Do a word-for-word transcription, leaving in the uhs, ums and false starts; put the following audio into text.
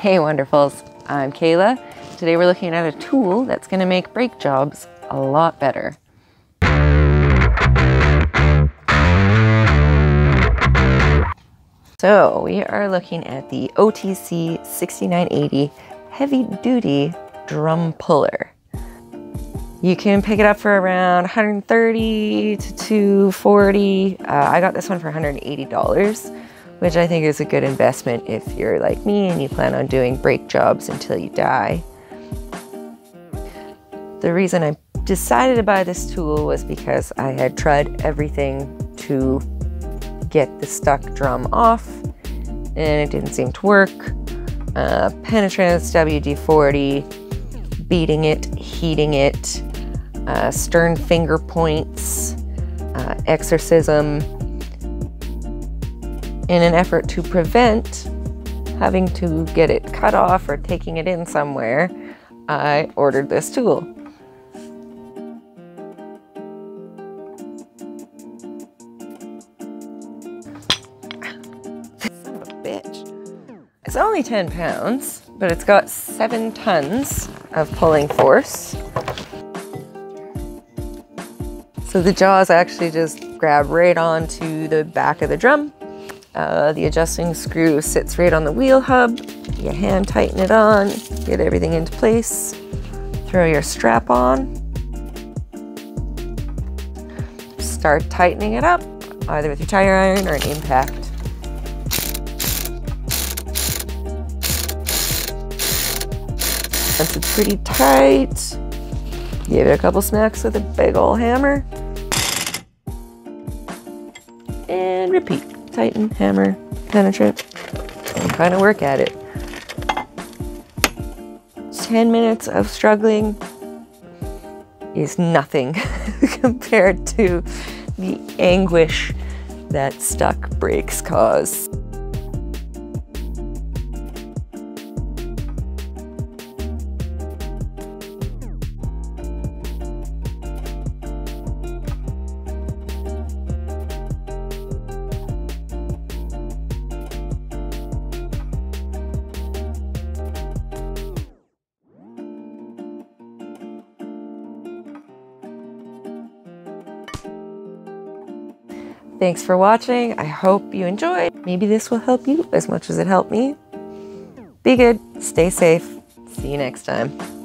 Hey Wonderfuls, I'm Kayla. Today we're looking at a tool that's going to make brake jobs a lot better. So we are looking at the O T C sixty-nine eighty heavy duty drum puller. You can pick it up for around one hundred thirty to two hundred forty. Uh, I got this one for one hundred eighty dollars. Which I think is a good investment if you're like me and you plan on doing brake jobs until you die. The reason I decided to buy this tool was because I had tried everything to get the stuck drum off and it didn't seem to work. Uh, penetrants, W D forty, beating it, heating it, uh, stern finger points, uh, exorcism, in an effort to prevent having to get it cut off or taking it in somewhere, I ordered this tool. Son of a bitch. It's only ten pounds, but it's got seven tons of pulling force. So the jaws actually just grab right onto the back of the drum. Uh, the adjusting screw sits right on the wheel hub. You hand tighten it on, get everything into place, throw your strap on, start tightening it up, either with your tire iron or an impact. Once it's pretty tight, give it a couple smacks with a big old hammer, and repeat. Tighten, hammer, penetrant, and kind of work at it. ten minutes of struggling is nothing compared to the anguish that stuck brakes cause. Thanks for watching. I hope you enjoyed. Maybe this will help you as much as it helped me. Be good, stay safe. See you next time.